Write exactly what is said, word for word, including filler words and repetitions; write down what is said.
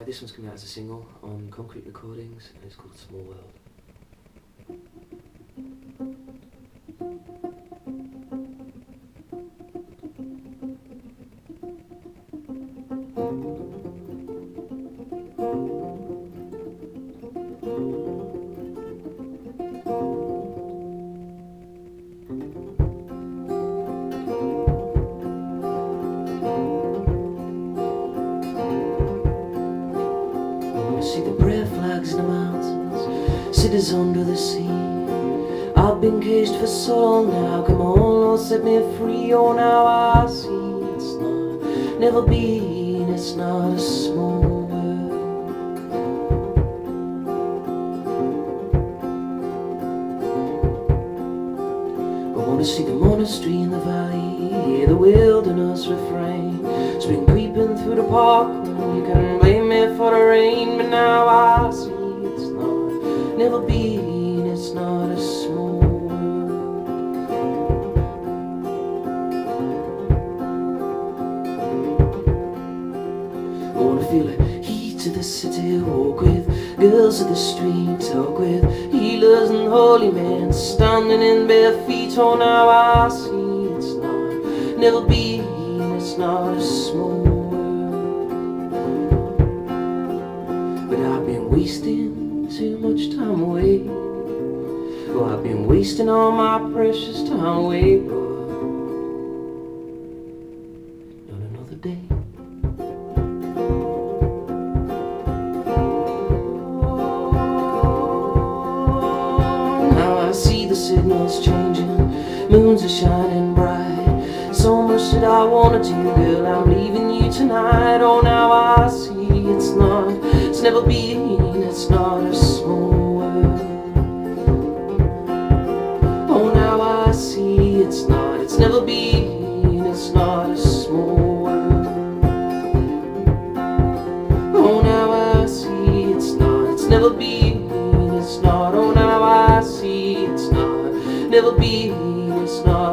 This one's coming out as a single on Concrete Recordings and it's called Small World. See the prayer flags in the mountains, cities under the sea. I've been caged for so long now. Come on, Lord, set me free. Oh, now I see it's not, never been, it's not a small world. I want to see the monastery in the valley, hear the wilderness refrain, spring creeping through the park. You can blame me for the rain, but now I see it's not, never been, it's not a small world. I want to feel the heat of the city, walk with girls of the street, talk with healers and holy men, standing in bare feet. Oh, now I see it's not, never been, it's not a small world. I've been wasting too much time away. Oh, I've been wasting all my precious time away, but not another day. Oh, now I see the signals changing, moons are shining bright. So much that I wanted to, girl, I'm leaving you tonight. Oh, now I see it's not, it's never been, it's not a small world. Oh, now I see it's not, it's never been, it's not a small world. Oh, now I see it's not, it's never been, it's not. Oh, now I see it's not, never been, it's not.